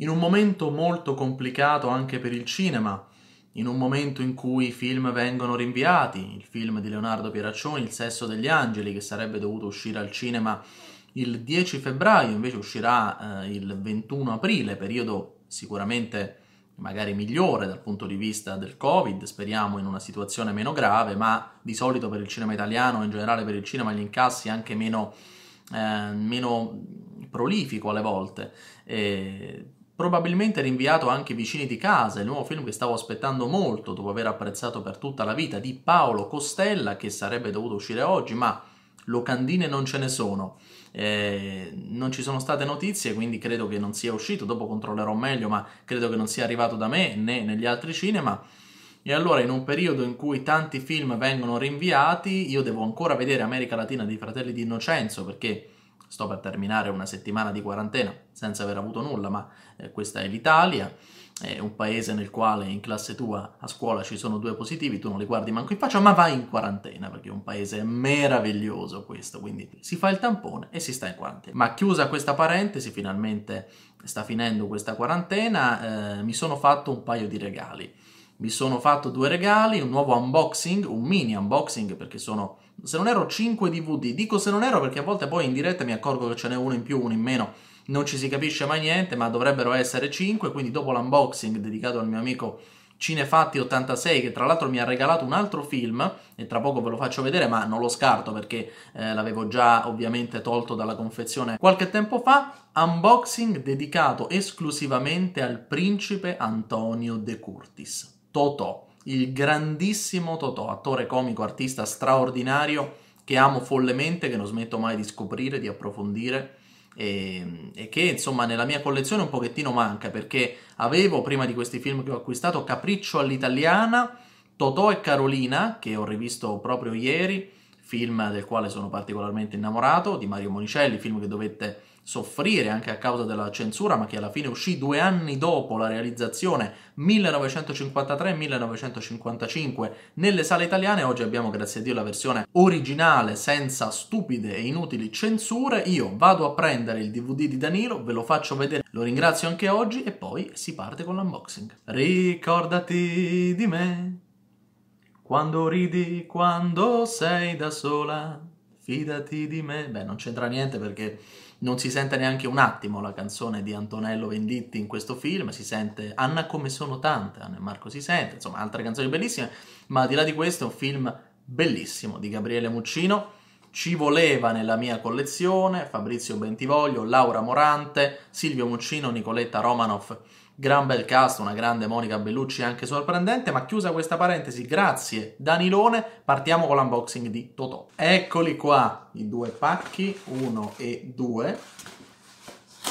in un momento molto complicato anche per il cinema, in un momento in cui i film vengono rinviati, il film di Leonardo Pieraccioni, Il Sesso degli Angeli, che sarebbe dovuto uscire al cinema il 10 febbraio, invece uscirà il 21 aprile, periodo sicuramente magari migliore dal punto di vista del Covid, speriamo in una situazione meno grave, ma di solito per il cinema italiano, in generale per il cinema, gli incassi anche meno prolifico alle volte. Probabilmente rinviato anche Vicini di casa, il nuovo film che stavo aspettando molto dopo aver apprezzato per tutta la vita, di Paolo Costella, che sarebbe dovuto uscire oggi, ma locandine non ce ne sono. Non ci sono state notizie, quindi credo che non sia uscito, dopo controllerò meglio, ma credo che non sia arrivato da me né negli altri cinema. E allora, in un periodo in cui tanti film vengono rinviati, io devo ancora vedere America Latina di Fratelli d'Innocenzo, perché sto per terminare una settimana di quarantena senza aver avuto nulla, ma questa è l'Italia, è un paese nel quale in classe tua a scuola ci sono 2 positivi, tu non li guardi manco in faccia, ma vai in quarantena, perché è un paese meraviglioso questo, quindi si fa il tampone e si sta in quarantena. Ma chiusa questa parentesi, finalmente sta finendo questa quarantena, mi sono fatto un paio di regali. Mi sono fatto 2 regali, un nuovo unboxing, un mini unboxing, perché sono, se non ero, 5 DVD. Dico se non ero perché a volte poi in diretta mi accorgo che ce n'è uno in più, uno in meno, non ci si capisce mai niente, ma dovrebbero essere 5, quindi dopo l'unboxing dedicato al mio amico Cinefatti86, che tra l'altro mi ha regalato un altro film, e tra poco ve lo faccio vedere, ma non lo scarto perché l'avevo già ovviamente tolto dalla confezione qualche tempo fa, unboxing dedicato esclusivamente al principe Antonio De Curtis. Totò, il grandissimo Totò, attore comico, artista straordinario che amo follemente, che non smetto mai di scoprire, di approfondire e che insomma nella mia collezione un pochettino manca, perché avevo, prima di questi film che ho acquistato, Capriccio all'italiana, Totò e Carolina, che ho rivisto proprio ieri, film del quale sono particolarmente innamorato, di Mario Monicelli, film che dovette soffrire anche a causa della censura, ma che alla fine uscì 2 anni dopo la realizzazione, 1953-1955, nelle sale italiane. Oggi abbiamo, grazie a Dio, la versione originale, senza stupide e inutili censure. Io vado a prendere il DVD di Danilo, ve lo faccio vedere, lo ringrazio anche oggi, e poi si parte con l'unboxing. Ricordati di me, quando ridi, quando sei da sola, fidati di me. Beh, non c'entra niente perché non si sente neanche un attimo la canzone di Antonello Venditti in questo film, si sente Anna come sono tante, Anna e Marco si sente, insomma altre canzoni bellissime, ma al di là di questo è un film bellissimo di Gabriele Muccino, ci voleva nella mia collezione, Fabrizio Bentivoglio, Laura Morante, Silvio Muccino, Nicoletta Romanoff, gran bel cast, una grande Monica Bellucci anche sorprendente. Ma chiusa questa parentesi, grazie Danilone, partiamo con l'unboxing di Totò. Eccoli qua i 2 pacchi, 1 e 2,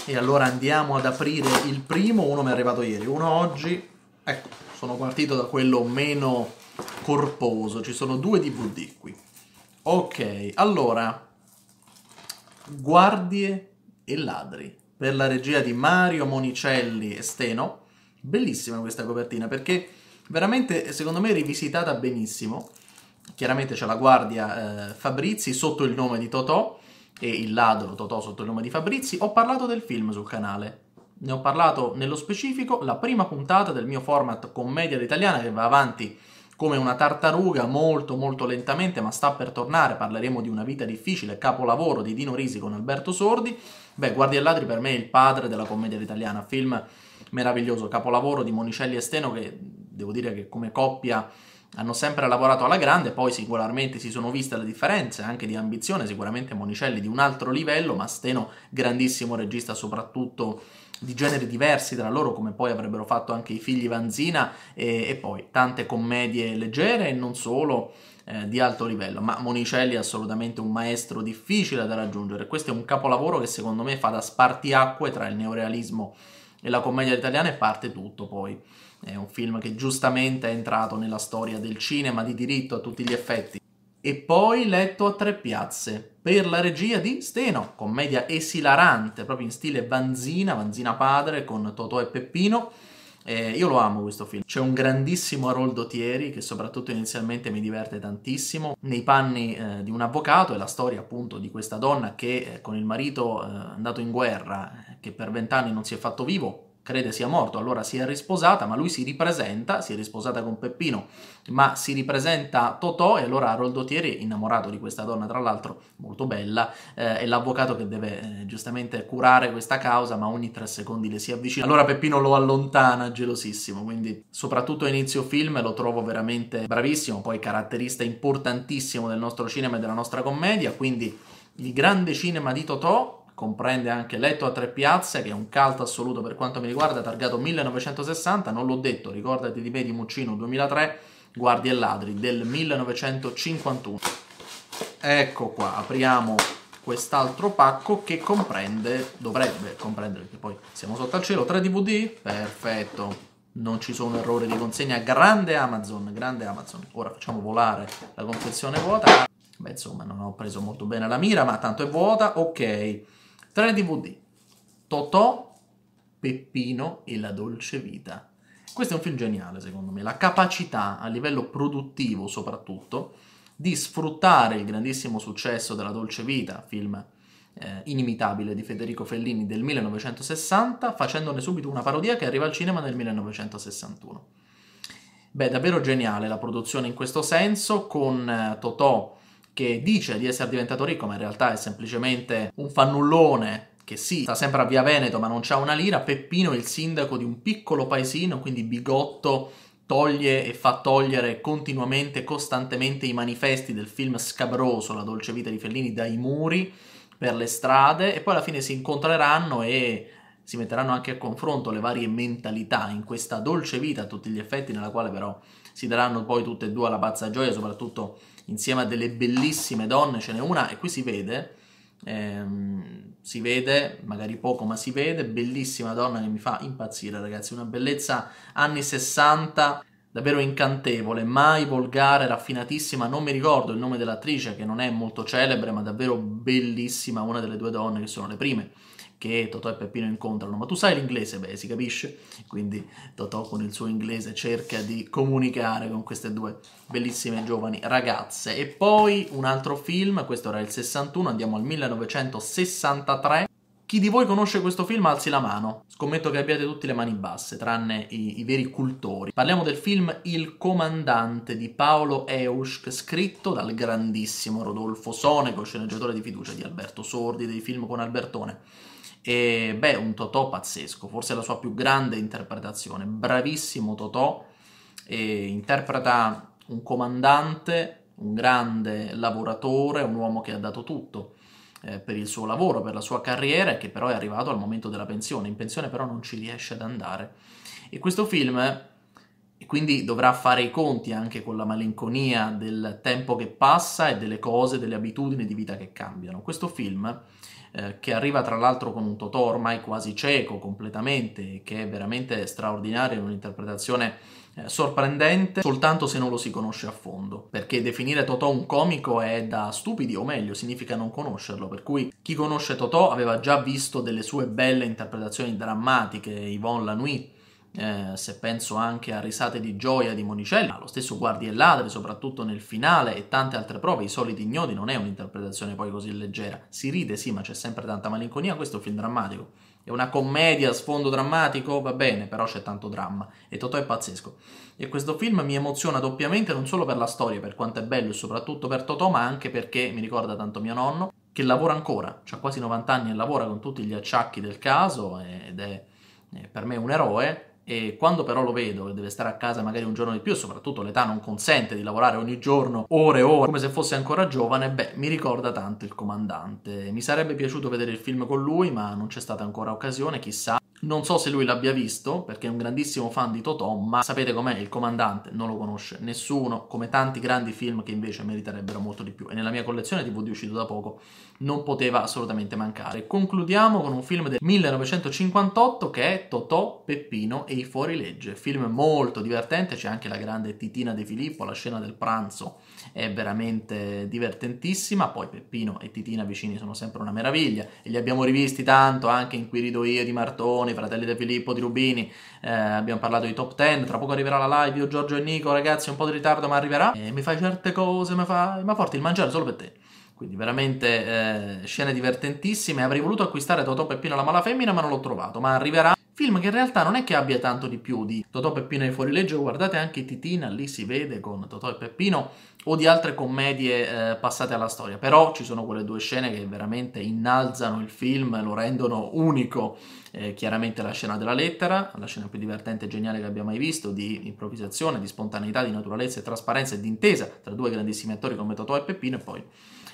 e allora andiamo ad aprire il primo. Uno mi è arrivato ieri, uno oggi. Ecco, sono partito da quello meno corposo, ci sono 2 DVD qui. Ok, allora, Guardie e ladri, per la regia di Mario Monicelli e Steno. Bellissima questa copertina, perché veramente, secondo me, rivisitata benissimo. Chiaramente c'è la guardia Fabrizi sotto il nome di Totò e il ladro Totò sotto il nome di Fabrizi. Ho parlato del film sul canale, ne ho parlato nello specifico, la prima puntata del mio format Commedia all'Italiana, che va avanti come una tartaruga, molto molto lentamente, ma sta per tornare. Parleremo di Una vita difficile, capolavoro di Dino Risi con Alberto Sordi. Beh, Guardie e ladri per me è il padre della commedia all'italiana, film meraviglioso, capolavoro di Monicelli e Steno, che devo dire che come coppia hanno sempre lavorato alla grande. Poi singolarmente si sono viste le differenze anche di ambizione, sicuramente Monicelli di un altro livello, ma Steno grandissimo regista, soprattutto di generi diversi tra loro, come poi avrebbero fatto anche i figli Vanzina, e poi tante commedie leggere e non solo, di alto livello. Ma Monicelli è assolutamente un maestro difficile da raggiungere. Questo è un capolavoro che secondo me fa da spartiacque tra il neorealismo e la commedia italiana, e parte tutto poi. È un film che giustamente è entrato nella storia del cinema di diritto a tutti gli effetti. E poi Letto a tre piazze, per la regia di Steno, commedia esilarante, proprio in stile Vanzina, Vanzina padre, con Totò e Peppino. Io lo amo questo film. C'è un grandissimo Aroldo Thieri, che soprattutto inizialmente mi diverte tantissimo, nei panni di un avvocato. È la storia appunto di questa donna che con il marito andato in guerra, che per 20 anni non si è fatto vivo, crede sia morto, allora si è risposata, ma lui si ripresenta, si è risposata con Peppino, ma si ripresenta Totò, e allora Roldo Thieri, innamorato di questa donna, tra l'altro molto bella, è l'avvocato che deve giustamente curare questa causa, ma ogni 3 secondi le si avvicina, allora Peppino lo allontana gelosissimo, quindi soprattutto a inizio film lo trovo veramente bravissimo, poi caratterista importantissimo del nostro cinema e della nostra commedia, quindi il grande cinema di Totò, comprende anche Letto a tre piazze, che è un cult assoluto per quanto mi riguarda, targato 1960, non l'ho detto, Ricordati di Me di Muccino 2003, Guardie e ladri del 1951. Ecco qua, apriamo quest'altro pacco che comprende, dovrebbe comprendere, perché poi siamo sotto al cielo, 3 DVD, perfetto, non ci sono errori di consegna, grande Amazon, grande Amazon. Ora facciamo volare la confezione vuota, beh insomma non ho preso molto bene la mira, ma tanto è vuota, ok. 3 DVD, Totò, Peppino e la Dolce Vita. Questo è un film geniale secondo me, la capacità a livello produttivo soprattutto di sfruttare il grandissimo successo della Dolce Vita, film inimitabile di Federico Fellini del 1960, facendone subito una parodia che arriva al cinema nel 1961. Beh, davvero geniale la produzione in questo senso, con Totò che dice di essere diventato ricco, ma in realtà è semplicemente un fannullone che sì, sta sempre a Via Veneto ma non c'ha una lira, Peppino è il sindaco di un piccolo paesino, quindi bigotto, toglie e fa togliere continuamente, costantemente i manifesti del film scabroso La Dolce Vita di Fellini dai muri per le strade, e poi alla fine si incontreranno e si metteranno anche a confronto le varie mentalità in questa Dolce Vita a tutti gli effetti, nella quale però si daranno poi tutte e due alla pazza gioia, soprattutto insieme a delle bellissime donne, ce n'è una, e qui si vede, magari poco ma si vede, bellissima donna che mi fa impazzire ragazzi, una bellezza anni 60, davvero incantevole, mai volgare, raffinatissima, non mi ricordo il nome dell'attrice che non è molto celebre, ma davvero bellissima, una delle due donne che sono le prime che Totò e Peppino incontrano, ma tu sai l'inglese? Beh, si capisce, quindi Totò con il suo inglese cerca di comunicare con queste due bellissime giovani ragazze. E poi un altro film, questo era il 61, andiamo al 1963, chi di voi conosce questo film alzi la mano, scommetto che abbiate tutte le mani basse, tranne i veri cultori. Parliamo del film Il Comandante di Paolo Eusch, scritto dal grandissimo Rodolfo Sonego, sceneggiatore di fiducia di Alberto Sordi, dei film con Albertone. E beh, un Totò pazzesco, forse la sua più grande interpretazione, bravissimo Totò, e interpreta un comandante, un grande lavoratore, un uomo che ha dato tutto per il suo lavoro, per la sua carriera, e che però è arrivato al momento della pensione, in pensione però non ci riesce ad andare, e questo film quindi dovrà fare i conti anche con la malinconia del tempo che passa e delle cose, delle abitudini di vita che cambiano. Questo film che arriva tra l'altro con un Totò ormai quasi cieco completamente, che è veramente straordinario, un'interpretazione sorprendente, soltanto se non lo si conosce a fondo, perché definire Totò un comico è da stupidi, o meglio significa non conoscerlo, per cui chi conosce Totò aveva già visto delle sue belle interpretazioni drammatiche, Yvonne Lanui, se penso anche a Risate di gioia di Monicelli, ma lo stesso Guardie e ladri, soprattutto nel finale, e tante altre prove, I soliti ignoti non è un'interpretazione poi così leggera, si ride sì ma c'è sempre tanta malinconia, questo è un film drammatico, è una commedia a sfondo drammatico, va bene, però c'è tanto dramma e Totò è pazzesco, e questo film mi emoziona doppiamente non solo per la storia, per quanto è bello e soprattutto per Totò, ma anche perché mi ricorda tanto mio nonno che lavora ancora, c'ha quasi 90 anni e lavora con tutti gli acciacchi del caso ed è per me un eroe. E quando però lo vedo e deve stare a casa magari un giorno di più, e soprattutto l'età non consente di lavorare ogni giorno ore e ore come se fosse ancora giovane, beh, mi ricorda tanto Il Comandante. Mi sarebbe piaciuto vedere il film con lui, ma non c'è stata ancora occasione, chissà. Non so se lui l'abbia visto, perché è un grandissimo fan di Totò, ma sapete com'è, Il Comandante non lo conosce nessuno, come tanti grandi film che invece meriterebbero molto di più, e nella mia collezione DVD uscito da poco non poteva assolutamente mancare. Concludiamo con un film del 1958 che è Totò, Peppino e i fuorilegge, film molto divertente, c'è anche la grande Titina De Filippo, la scena del pranzo è veramente divertentissima, poi Peppino e Titina vicini sono sempre una meraviglia, e li abbiamo rivisti tanto anche in Qui rido io di Martone, i Fratelli De Filippo di Rubini, abbiamo parlato di Top 10, tra poco arriverà la live, io Giorgio e Nico, ragazzi un po' di ritardo ma arriverà, e mi fai certe cose, ma porti il mangiare solo per te, quindi veramente scene divertentissime, avrei voluto acquistare Totò Peppino la mala femmina ma non l'ho trovato, ma arriverà. Film che in realtà non è che abbia tanto di più di Totò, Peppino e i fuorilegge. Guardate anche Titina, lì si vede, con Totò e Peppino, o di altre commedie passate alla storia. Però ci sono quelle due scene che veramente innalzano il film, lo rendono unico. Chiaramente la scena della lettera, la scena più divertente e geniale che abbia mai visto, di improvvisazione, di spontaneità, di naturalezza e trasparenza e di intesa tra due grandissimi attori come Totò e Peppino, e poi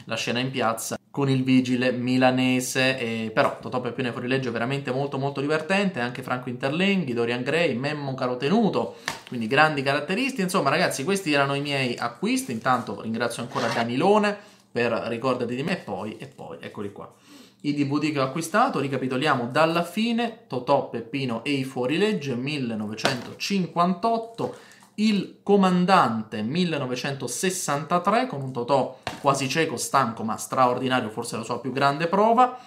la scena in piazza con il vigile milanese. Però Totò, Peppino e fuorilegge è veramente molto molto divertente, anche Franco Interlenghi, Dorian Gray, Memmo Carotenuto, quindi grandi caratteristi. Insomma ragazzi, questi erano i miei acquisti. Intanto ringrazio ancora Danilone per Ricordati Di Me, e poi eccoli qua i DVD che ho acquistato. Ricapitoliamo dalla fine: Totò, Peppino e i fuorilegge 1958, Il Comandante 1963, con un Totò quasi cieco, stanco ma straordinario, forse la sua più grande prova;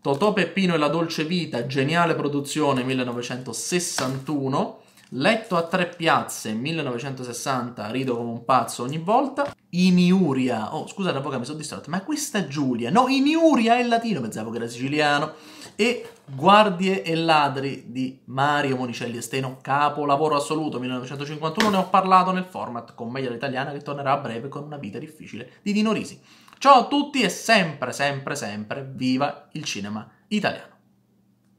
Totò, Peppino e la Dolce Vita, geniale produzione, 1961, Letto a tre piazze 1960, rido come un pazzo ogni volta; Iniuria, oh scusate avvocato, mi sono distratto, ma questa Giulia, no, Iniuria è latino, pensavo che era siciliano; e Guardie e ladri di Mario Monicelli e Steno, capolavoro assoluto, 1951, ne ho parlato nel format Commedia all'Italiana, che tornerà a breve con Una vita difficile di Dino Risi. Ciao a tutti e sempre, sempre, sempre, viva il cinema italiano!